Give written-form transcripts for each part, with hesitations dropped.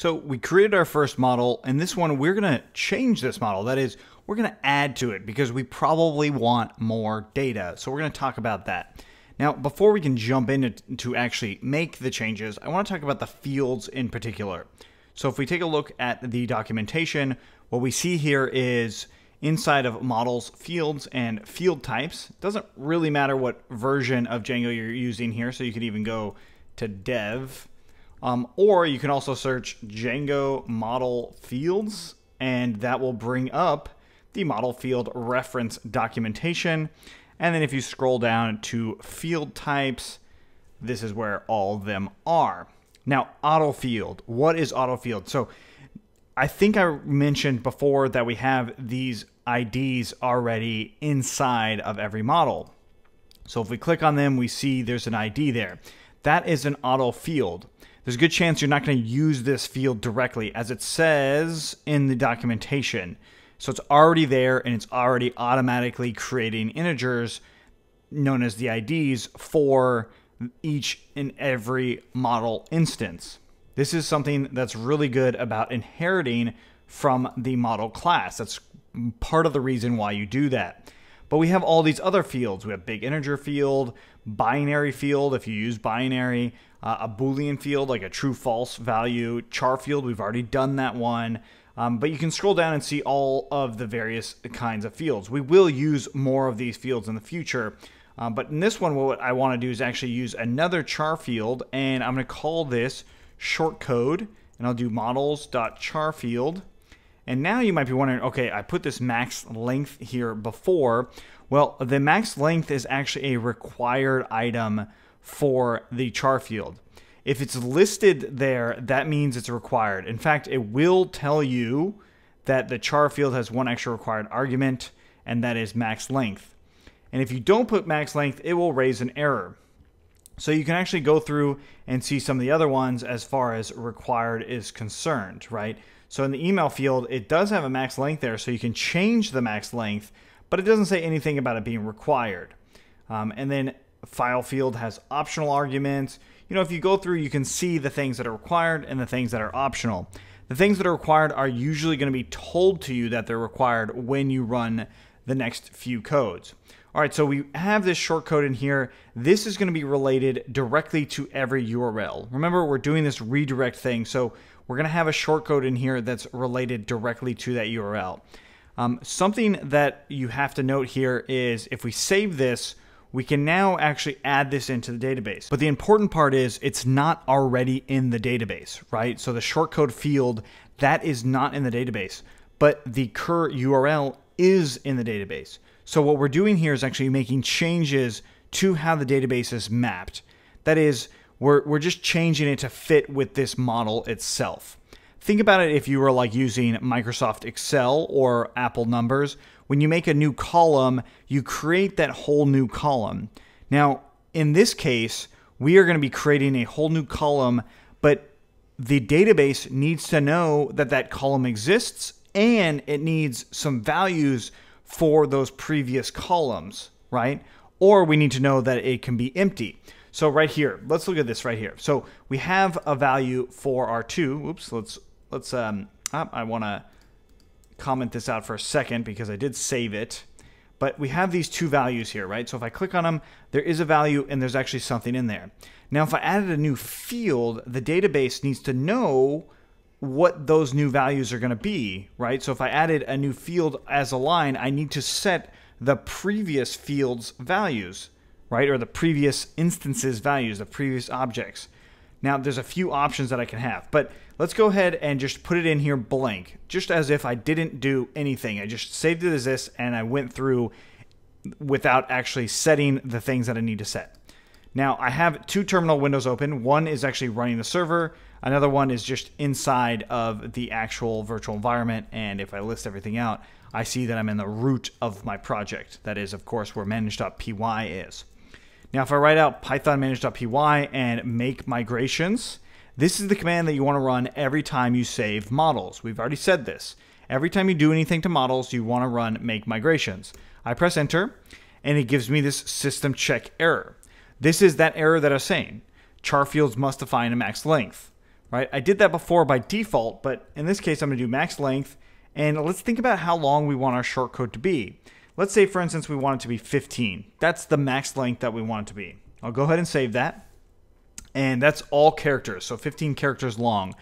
So we created our first model, and this one, we're gonna change this model. That is, we're gonna add to it because we probably want more data. So we're gonna talk about that. Now, before we can jump in to actually make the changes, I wanna talk about the fields in particular. So if we take a look at the documentation, what we see here is inside of models, fields and field types. It doesn't really matter what version of Django you're using here. So you could even go to dev, or you can also search Django model fields, and that will bring up the model field reference documentation. And then if you scroll down to field types, this is where all of them are. Now, AutoField. What is AutoField? So I think I mentioned before that we have these IDs already inside of every model. So if we click on them, we see there's an ID there. That is an auto field. There's a good chance you're not going to use this field directly, as it says in the documentation. So it's already there, and it's already automatically creating integers known as the IDs for each and every model instance. This is something that's really good about inheriting from the model class. That's part of the reason why you do that. But we have all these other fields. We have BigIntegerField, BinaryField, if you use binary, a Boolean field, like a true false value, CharField, we've already done that one. But you can scroll down and see all of the various kinds of fields. We will use more of these fields in the future. But in this one, what I want to do is actually use another char field, and I'm going to call this shortcode, and I'll do models.charField. And now you might be wondering, okay, I put this max length here before. Well, the max length is actually a required item for the char field. If it's listed there, that means it's required. In fact, it will tell you that the char field has one extra required argument, and that is max length. And if you don't put max length, it will raise an error. So you can actually go through and see some of the other ones as far as required is concerned, right? So in the email field, it does have a max length there, so you can change the max length, but it doesn't say anything about it being required. And then file field has optional arguments. You know, if you go through, you can see the things that are required and the things that are optional. The things that are required are usually going to be told to you that they're required when you run the next few codes. All right, so we have this shortcode in here. This is going to be related directly to every URL. Remember, we're doing this redirect thing, so we're going to have a shortcode in here that's related directly to that URL. Something that you have to note here is if we save this, we can now actually add this into the database. But the important part is it's not already in the database, right? So the shortcode field, that is not in the database, but the cur URL is in the database. So what we're doing here is actually making changes to how the database is mapped. That is, we're just changing it to fit with this model itself. Think about it if you were like using Microsoft Excel or Apple Numbers. When you make a new column, you create that whole new column. Now, in this case, we are going to be creating a whole new column, but the database needs to know that that column exists, and it needs some values for those previous columns, right? Or we need to know that it can be empty. So right here, let's look at this right here. So we have a value for our two. Oops, I want to comment this out for a second because I did save it. But we have these two values here, right? So if I click on them, there is a value and there's actually something in there. Now, if I added a new field, the database needs to know what those new values are going to be, right? So if I added a new field as a line, I need to set the previous field's values, right? Or the previous instances values, the previous objects. Now there's a few options that I can have, but let's go ahead and just put it in here blank, just as if I didn't do anything. I just saved it as this and I went through without actually setting the things that I need to set. Now I have two terminal windows open. One is actually running the server. Another one is just inside of the actual virtual environment. And if I list everything out, I see that I'm in the root of my project. That is, of course, where manage.py is. Now, if I write out Python manage.py and make migrations, this is the command that you want to run every time you save models. We've already said this. Every time you do anything to models, you want to run make migrations. I press enter and it gives me this system check error. This is that error that I was saying. Char fields must define a max length. right? I did that before by default, but in this case, I'm gonna do max length, and let's think about how long we want our short code to be. Let's say, for instance, we want it to be 15. That's the max length that we want it to be. I'll go ahead and save that. And that's all characters, so 15 characters long.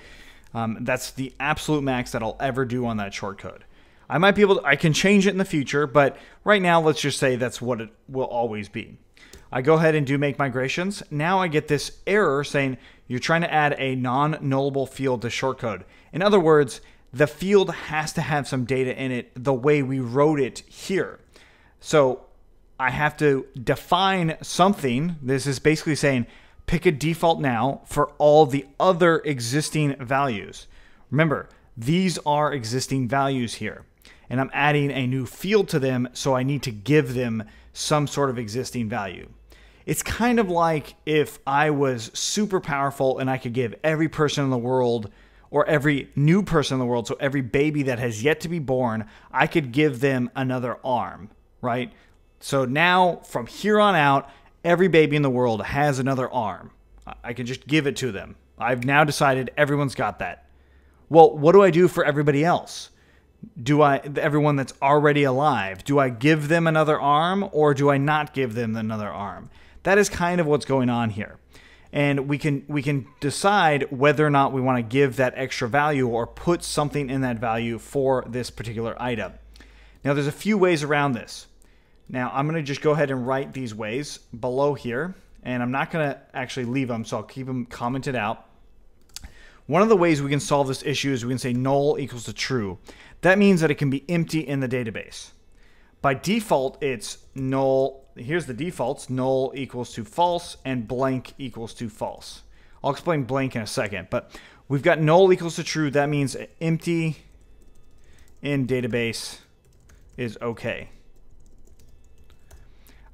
That's the absolute max that I'll ever do on that short code. I might be able to, I can change it in the future, but right now, let's just say that's what it will always be. I go ahead and do make migrations. Now I get this error saying, you're trying to add a non-nullable field to short code. In other words, the field has to have some data in it the way we wrote it here. So I have to define something. This is basically saying, pick a default now for all the other existing values. Remember, these are existing values here, and I'm adding a new field to them, so I need to give them some sort of existing value. It's kind of like if I was super powerful and I could give every person in the world, or every new person in the world, so every baby that has yet to be born, I could give them another arm, right? So now, from here on out, every baby in the world has another arm. I can just give it to them. I've now decided everyone's got that. Well, what do I do for everybody else? Everyone that's already alive, do I give them another arm, or do I not give them another arm? That is kind of what's going on here. And we can decide whether or not we want to give that extra value or put something in that value for this particular item. Now, there's a few ways around this. Now, I'm going to just go ahead and write these ways below here, and I'm not going to actually leave them, so I'll keep them commented out. One of the ways we can solve this issue is we can say null equals to true. That means that it can be empty in the database. By default, it's null. Here's the defaults, null equals to false and blank equals to false. I'll explain blank in a second, but we've got null equals to true. That means empty in database is okay.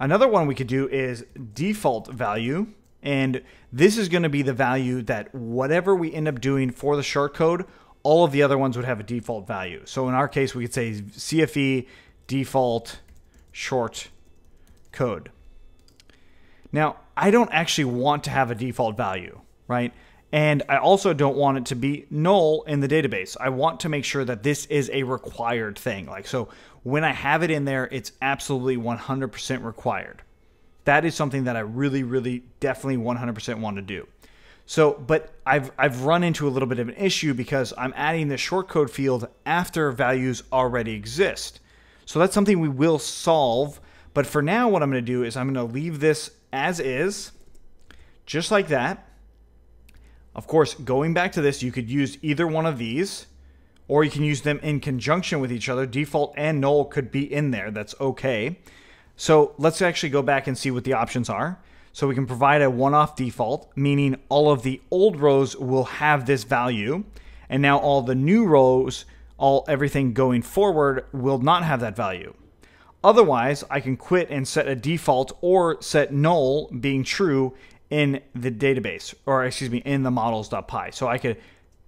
Another one we could do is default value. And this is going to be the value that whatever we end up doing for the short code, all of the other ones would have a default value. So in our case, we could say CFE default short code. Now, I don't actually want to have a default value, right? And I also don't want it to be null in the database. I want to make sure that this is a required thing. Like, so when I have it in there, it's absolutely 100% required. That is something that I really, really definitely 100% want to do. So, but I've run into a little bit of an issue because I'm adding the short code field after values already exist. So that's something we will solve. But for now, what I'm going to do is I'm going to leave this as is, just like that. Of course, going back to this, you could use either one of these, or you can use them in conjunction with each other. Default and null could be in there. That's okay. So let's actually go back and see what the options are. So we can provide a one-off default, meaning all of the old rows will have this value. And now all the new rows, everything going forward will not have that value. Otherwise, I can quit and set a default or set null being true in the database, or excuse me, in the models.py. So I could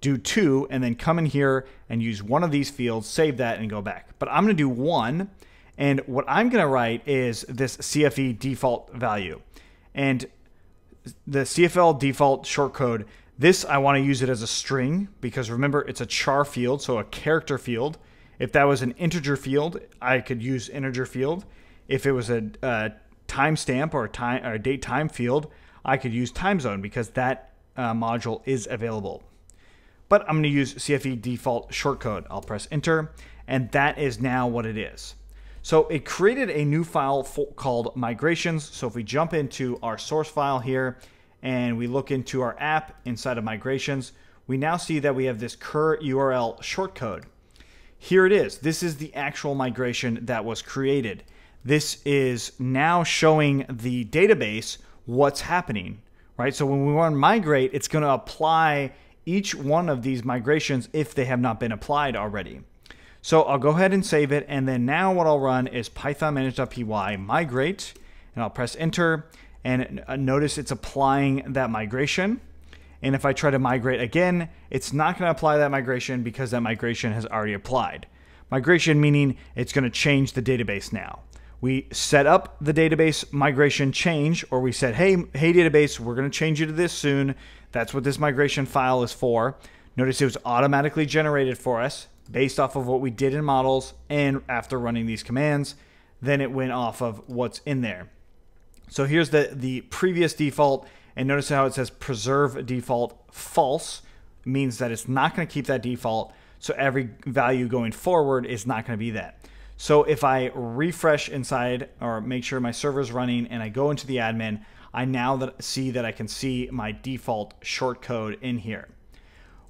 do two and then come in here and use one of these fields, save that and go back. But I'm going to do one. And what I'm going to write is this CFE default value and the CFL default short code. This, I want to use it as a string because remember it's a char field, so a character field. If that was an integer field, I could use integer field. If it was a timestamp or a date time field, I could use time zone because that module is available. But I'm going to use CFE default short code. I'll press enter, and that is now what it is. So it created a new file called migrations. So if we jump into our source file here and we look into our app inside of migrations, we now see that we have this cur URL short code. Here it is. This is the actual migration that was created. This is now showing the database what's happening, right? So when we want to migrate, it's going to apply each one of these migrations if they have not been applied already. So I'll go ahead and save it. And then now what I'll run is Python manage.py migrate, and I'll press enter, and notice it's applying that migration. And if I try to migrate again, it's not going to apply that migration because that migration has already applied. Migration meaning it's going to change the database now. We set up the database migration change, or we said, hey database, we're going to change you to this soon. That's what this migration file is for. Notice it was automatically generated for us based off of what we did in models, and after running these commands, then it went off of what's in there. So here's the previous default, and notice how it says preserve default false. It means that it's not going to keep that default, so every value going forward is not going to be that. So if I refresh inside or make sure my server's running and I go into the admin, I now see that I can see my default shortcode in here.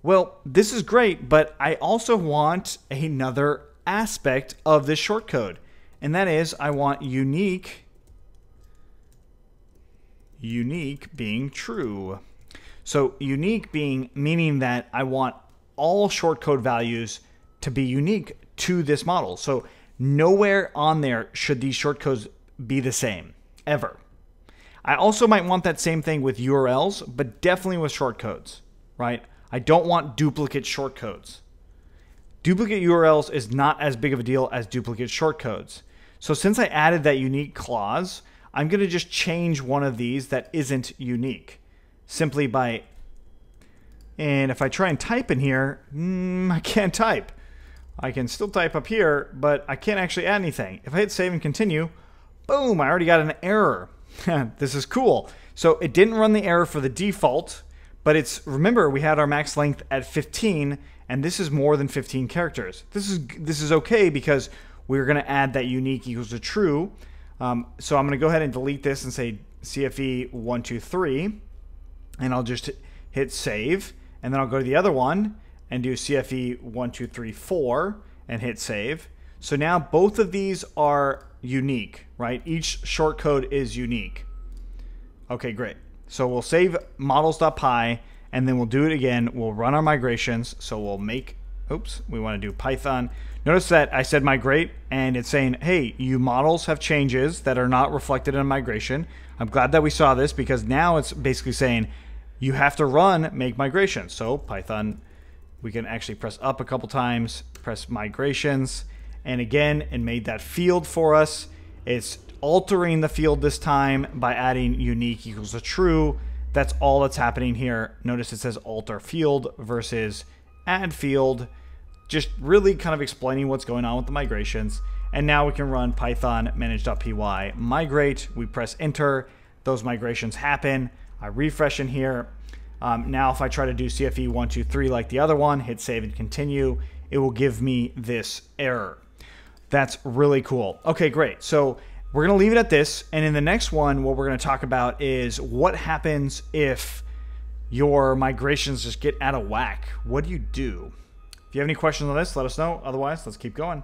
Well, this is great, but I also want another aspect of this shortcode, and that is I want unique being true. So unique being meaning that I want all shortcode values to be unique to this model. So nowhere on there should these shortcodes be the same, ever. I also might want that same thing with URLs, but definitely with shortcodes, right? I don't want duplicate shortcodes. Duplicate URLs is not as big of a deal as duplicate shortcodes. So since I added that unique clause, I'm going to just change one of these that isn't unique simply by, and if I try and type in here, I can't type. I can still type up here, but I can't actually add anything. If I hit save and continue, boom, I already got an error. This is cool. So it didn't run the error for the default, but it's, remember, we had our max length at 15, and this is more than 15 characters. This is okay because we're going to add that unique equals to true. So I'm going to go ahead and delete this and say CFE 123, and I'll just hit save, and then I'll go to the other one and do CFE 1234 and hit save. So now both of these are unique, right? Each shortcode is unique. Okay, great. So we'll save models.py, and then we'll do it again. We'll run our migrations. So we'll make, oops, we want to do Python. Notice that I said migrate, and it's saying, hey, you models have changes that are not reflected in migration. I'm glad that we saw this because now it's basically saying you have to run make migration. So Python, we can actually press up a couple times, press migrations, and again, it made that field for us. It's altering the field this time by adding unique equals to true. That's all that's happening here. Notice it says alter field versus add field, just really kind of explaining what's going on with the migrations. And now we can run Python manage.py migrate. We press enter, those migrations happen. I refresh in here. Now if I try to do CFE 123 like the other one, hit save and continue, it will give me this error. That's really cool. Okay, great. So we're going to leave it at this. And in the next one, what we're going to talk about is what happens if your migrations just get out of whack. What do you do? If you have any questions on this, let us know. Otherwise, let's keep going.